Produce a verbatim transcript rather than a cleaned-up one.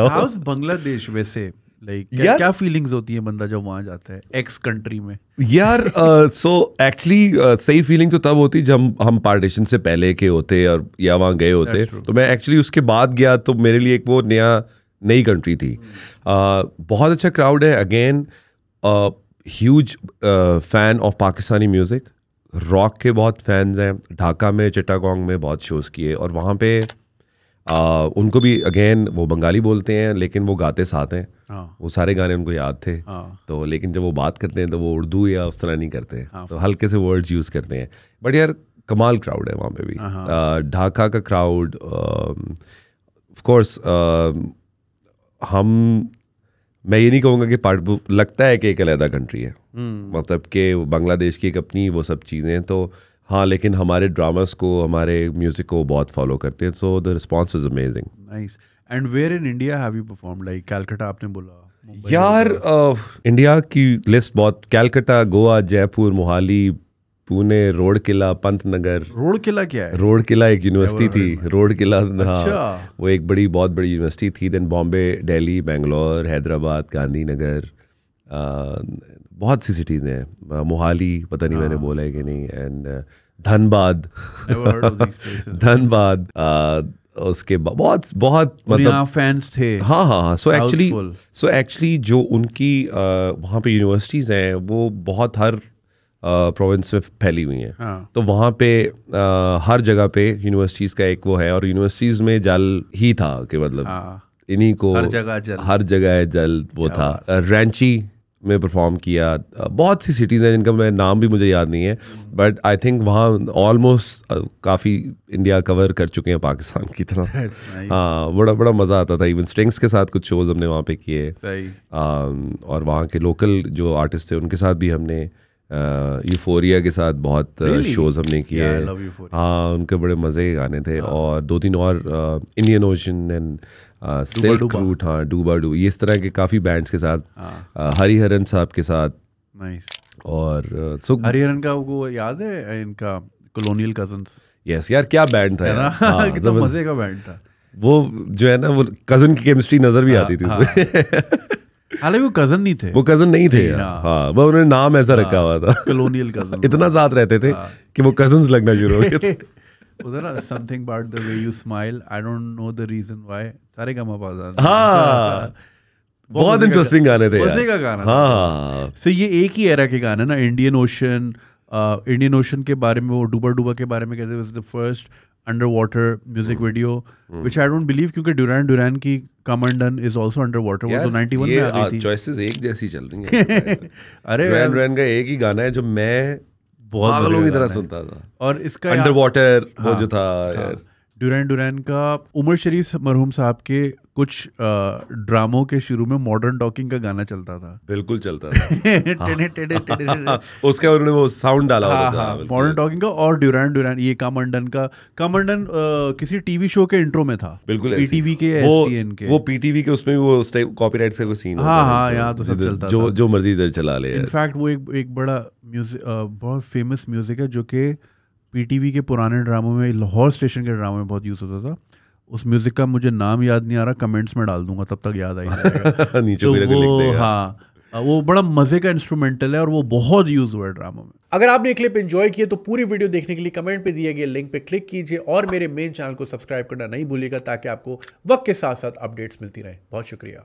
How's Bangladesh वैसे? Like, क्या, क्या फीलिंग्स होती है बंदा जब वहाँ जाता है एक्स कंट्री में? यार so actually uh, so, uh, सही फीलिंग तो तब होती जब हम, हम पार्टीशन से पहले के होते और या वहाँ गए होते। तो मैं एक्चुअली उसके बाद गया तो मेरे लिए एक वो नया नई कंट्री थी। uh, बहुत अच्छा क्राउड है। Again huge fan of Pakistani music, rock के बहुत फैंस हैं। ढाका में, चिटागोंग में बहुत शोज़ किए और वहाँ पे Uh, उनको भी अगेन वो बंगाली बोलते हैं लेकिन वो गाते साथ हैं। ah. वो सारे गाने उनको याद थे। ah. तो लेकिन जब वो बात करते हैं तो वो उर्दू या उस तरह नहीं करते हैं। ah. तो हल्के से वर्ड्स यूज़ करते हैं। बट यार कमाल क्राउड है वहाँ पे भी। Dhaka uh -huh. uh, का क्राउड ऑफ कोर्स हम मैं ये नहीं कहूँगा कि पार्ट लगता है कि एक अलहदा कंट्री है। hmm. मतलब कि बांग्लादेश की एक अपनी वो सब चीज़ें तो हाँ, लेकिन हमारे ड्रामास को, हमारे म्यूजिक को बहुत फॉलो करते हैं। So the response was amazing. Nice. And where in India have you perform? Like Calcutta आपने बोला। यार इंडिया की लिस्ट बहुत, कलकत्ता, गोवा, जयपुर, मोहाली, पुणे, रोड किला, पंतनगर। रोड किला क्या है? रोड किला एक यूनिवर्सिटी थी। रोड किला हाँ, वो एक बड़ी बहुत बड़ी यूनिवर्सिटी थी। देन बॉम्बे, दिल्ली, बेंगलोर, हैदराबाद, गांधीनगर, बहुत सी सिटीज़ हैं। मोहाली पता नहीं मैंने बोला है कि नहीं। एंड धनबाद धनबाद उसके बाद बहुत बहुत मतलब फैंस थे। हाँ हाँ हाँ। सो एक्चुअली सो एक्चुअली जो उनकी वहाँ पे यूनिवर्सिटीज़ हैं वो बहुत हर प्रोविंस में फैली हुई हैं। तो वहाँ पे हर जगह पे यूनिवर्सिटीज़ का एक वो है और यूनिवर्सिटीज़ में जाल ही था कि मतलब इन्हीं को हर जगह जल वो था। रांची में परफॉर्म किया। बहुत सी सिटीज़ हैं जिनका मैं नाम भी मुझे याद नहीं है बट आई थिंक वहाँ ऑलमोस्ट काफ़ी इंडिया कवर कर चुके हैं पाकिस्तान की तरह। nice. हाँ, बड़ा बड़ा मज़ा आता था। इवन स्ट्रिंग्स के साथ कुछ शोज़ हमने वहाँ पे किए और वहाँ के लोकल जो आर्टिस्ट थे उनके साथ भी हमने यूफोरिया के साथ बहुत really? शोज़ हमने किए। yeah, हाँ, उनके बड़े मज़े के गाने थे। yeah. और दो तीन और Indian ocean and self crew, हाँ, डूबा डू, ये इस तरह के काफ़ी बैंड्स के साथ। हाँ. हरिहरन साहब के साथ। नाइस। और सो हरिहरन का वो याद है इनका कॉलोनियल कजन्स? यस यार, क्या बैंड था यार। हाँ, कितना मज़े का बैंड था वो। जो है ना वो कज़न की केमिस्ट्री नज़र भी आती थी उसमें। हालांकि वो कजन नहीं थे। वो कजन नहीं थे। हाँ, वो उन्होंने नाम ऐसा रखा हुआ था कॉलोनियल कजन। इतना साथ रहते थे कि वो कजन्स लगना शुरू हो गए। उधर something about the way you smile, I don't know the reason why, सारे गम आवाज़। हाँ, बहुत इंटरेस्टिंग गाने थे। मजे का गाना। हाँ, सो ये एक ही एरा के गाने ना। इंडियन ओशन, इंडियन ओशन के बारे में वो डूबा डूबा के बारे में कहते हैं the first under water music video which I don't believe, क्योंकि डुरान डुरान की कमांडन इज आल्सो अंडर वाटर। वो तो नाइनटी वन में आ गई थी। चॉइसेस एक जैसी चल रही हैं। अरे डुरान डुरान का एक ही गाना है जो मैं बहुत पागलों की तरह सुनता था। और इसका अंडर वाटर वो जो था यार, डुरान डुरान का उमर शरीफ मरहूम साहब के कुछ ड्रामों के शुरू में मॉडर्न टॉकिंग का गाना चलता था। बिल्कुल चलता था। उसका उन्होंने वो साउंड डाला हुआ था मॉडर्न टॉकिंग का। और डुरान डुरान ये कमांडन का, कमांडन किसी टीवी शो के इंट्रो में था। बिल्कुल पीटीवी के, एसटीएन के, वो पीटीवी के उसमें वो कॉपीराइट का कोई सीन। हाँ हाँ, यहाँ तो सब चलता, जो जो मर्जी इधर चला ले। इनफैक्ट वो एक एक बड़ा म्यूजिक, बहुत फेमस म्यूजिक है जो कि पीटीवी के पुराने ड्रामों में, लाहौर स्टेशन के ड्रामों में बहुत यूज़ होता था। उस म्यूज़िक का मुझे नाम याद नहीं आ रहा, कमेंट्स में डाल दूंगा, तब तक याद आएगा। नीचे तो वो, लिख हाँ, वो बड़ा मज़े का इंस्ट्रूमेंटल है और वो बहुत यूज़ हुआ है ड्रामा में। अगर आपने ये क्लिप एंजॉय किया तो पूरी वीडियो देखने के लिए कमेंट पे दिए गए लिंक पे क्लिक कीजिए और मेरे मेन चैनल को सब्सक्राइब करना नहीं भूलिएगा ताकि आपको वक्त के साथ साथ अपडेट्स मिलती रहें। बहुत शुक्रिया।